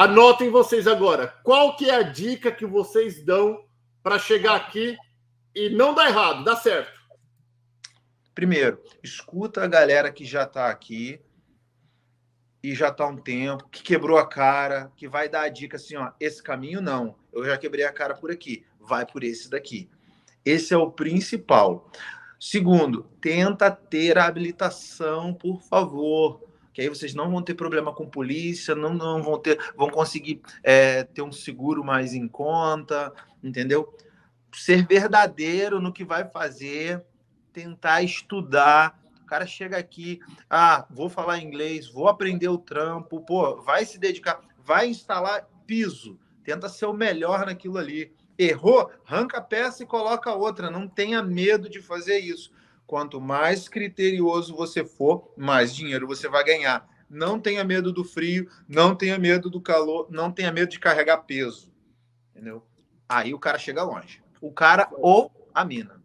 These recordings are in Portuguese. Anotem vocês agora. Qual que é a dica que vocês dão para chegar aqui e não dar errado, dar certo? Primeiro, escuta a galera que já está aqui e já está há um tempo, que quebrou a cara, que vai dar a dica assim, ó, esse caminho não, eu já quebrei a cara por aqui, vai por esse daqui. Esse é o principal. Segundo, tenta ter a habilitação, por favor, que aí vocês não vão ter problema com polícia, não vão ter, vão conseguir ter um seguro mais em conta, entendeu? Ser verdadeiro no que vai fazer, tentar estudar. O cara chega aqui, ah, vou falar inglês, vou aprender o trampo, pô, vai se dedicar, vai instalar piso, tenta ser o melhor naquilo ali. Errou, arranca a peça e coloca outra, não tenha medo de fazer isso. Quanto mais criterioso você for, mais dinheiro você vai ganhar. Não tenha medo do frio, não tenha medo do calor, não tenha medo de carregar peso, entendeu? Aí o cara chega longe, o cara ou a mina.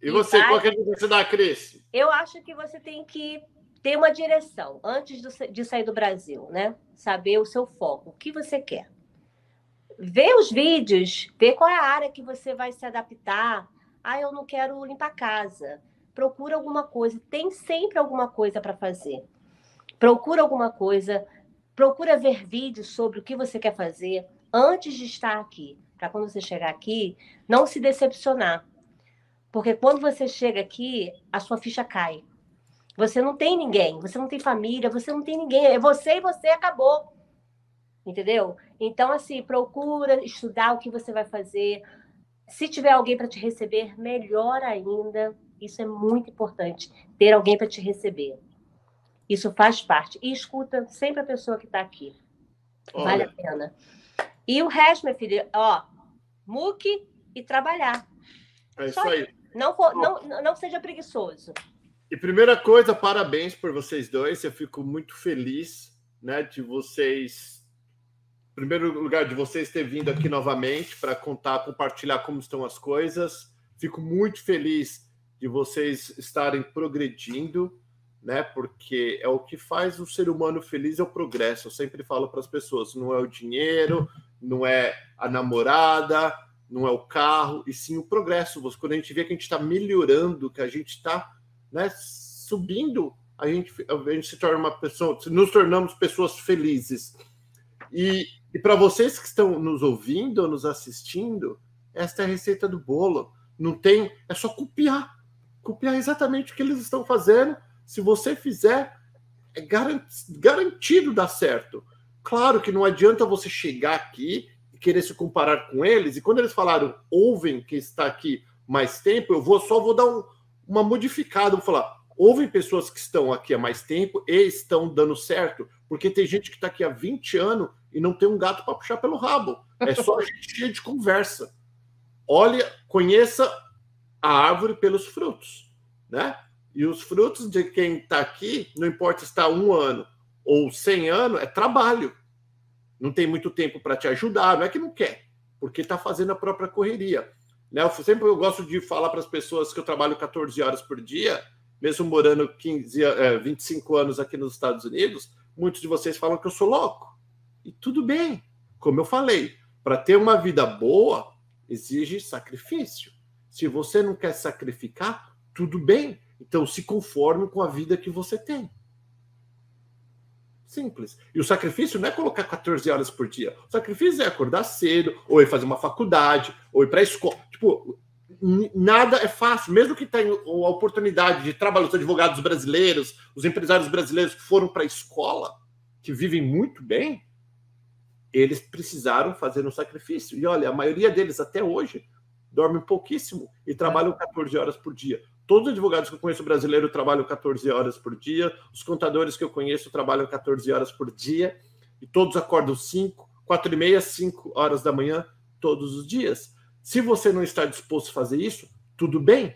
E você, qual que é a dica que você dá, Cris? Eu acho que você tem que ter uma direção antes de sair do Brasil, né? Saber o seu foco, o que você quer. Ver os vídeos, ver qual é a área que você vai se adaptar. Ah, eu não quero limpar casa. Procura alguma coisa. Tem sempre alguma coisa para fazer. Procura alguma coisa. Procura ver vídeos sobre o que você quer fazer antes de estar aqui. Para quando você chegar aqui, não se decepcionar. Porque quando você chega aqui, a sua ficha cai. Você não tem ninguém, você não tem família, você não tem ninguém. É você e você, acabou. Entendeu? Então, assim, procura estudar o que você vai fazer. Se tiver alguém para te receber, melhor ainda. Isso é muito importante, ter alguém para te receber. Isso faz parte. E escuta sempre a pessoa que está aqui. Vale a pena. E o resto, minha filha, ó, muque e trabalhar. É isso aí. Não seja preguiçoso. E primeira coisa, parabéns por vocês dois. Eu fico muito feliz, né, de vocês... Em primeiro lugar, de vocês terem vindo aqui novamente para contar, compartilhar como estão as coisas. Fico muito feliz de vocês estarem progredindo, né, porque é o que faz o ser humano feliz, é o progresso. Eu sempre falo para as pessoas, não é o dinheiro, não é a namorada... não é o carro, e sim o progresso. Quando a gente vê que a gente está melhorando, que a gente está, né, subindo, a gente se torna uma pessoa, nos tornamos pessoas felizes. E para vocês que estão nos ouvindo, nos assistindo, esta é a receita do bolo. Não tem, é só copiar. Copiar exatamente o que eles estão fazendo. Se você fizer, é garantido dar certo. Claro que não adianta você chegar aqui querer se comparar com eles, e quando eles falaram, ouvem que está aqui mais tempo, eu só vou dar uma modificada, vou falar, ouvem pessoas que estão aqui há mais tempo e estão dando certo, porque tem gente que está aqui há 20 anos e não tem um gato para puxar pelo rabo, é só gente cheia de conversa. Olha, conheça a árvore pelos frutos, né? E os frutos de quem está aqui, não importa se está 1 ano ou 100 anos, é trabalho. Não tem muito tempo para te ajudar, não é que não quer, porque está fazendo a própria correria. Né? Eu gosto de falar para as pessoas que eu trabalho 14 horas por dia, mesmo morando 25 anos aqui nos Estados Unidos, muitos de vocês falam que eu sou louco. E tudo bem, como eu falei, para ter uma vida boa, exige sacrifício. Se você não quer sacrificar, tudo bem. Então se conforme com a vida que você tem. Simples. E o sacrifício não é colocar 14 horas por dia. O sacrifício é acordar cedo, ou ir fazer uma faculdade, ou ir para a escola. Tipo, nada é fácil. Mesmo que tenha a oportunidade de trabalhar os advogados brasileiros, os empresários brasileiros que foram para a escola, que vivem muito bem, eles precisaram fazer um sacrifício. E olha, a maioria deles até hoje dormem pouquíssimo e trabalham 14 horas por dia. Todos os advogados que eu conheço brasileiro trabalham 14 horas por dia. Os contadores que eu conheço trabalham 14 horas por dia. E todos acordam 4h30, 5 horas da manhã, todos os dias. Se você não está disposto a fazer isso, tudo bem.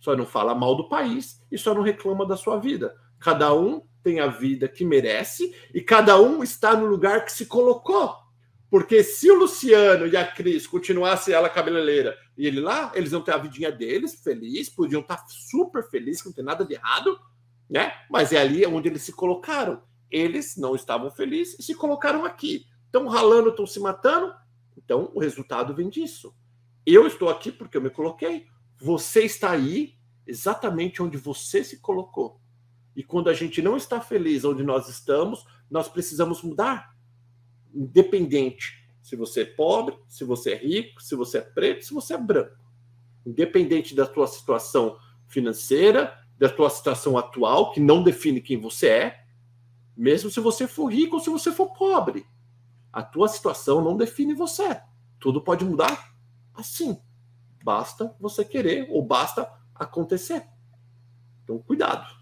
Só não fala mal do país e só não reclama da sua vida. Cada um tem a vida que merece e cada um está no lugar que se colocou. Porque se o Luciano e a Cris continuassem ela cabeleireira e ele lá, eles iam ter a vidinha deles, feliz, podiam estar super felizes, não tem nada de errado, né? Mas é ali onde eles se colocaram. eles não estavam felizes e se colocaram aqui. Estão ralando, estão se matando. Então, o resultado vem disso. Eu estou aqui porque eu me coloquei. Você está aí exatamente onde você se colocou. E quando a gente não está feliz onde nós estamos, nós precisamos mudar. Independente se você é pobre, se você é rico, se você é preto, se você é branco. Independente da tua situação financeira, da tua situação atual, que não define quem você é, mesmo se você for rico ou se você for pobre. A tua situação não define você. Tudo pode mudar assim. Basta você querer ou basta acontecer. Então, cuidado.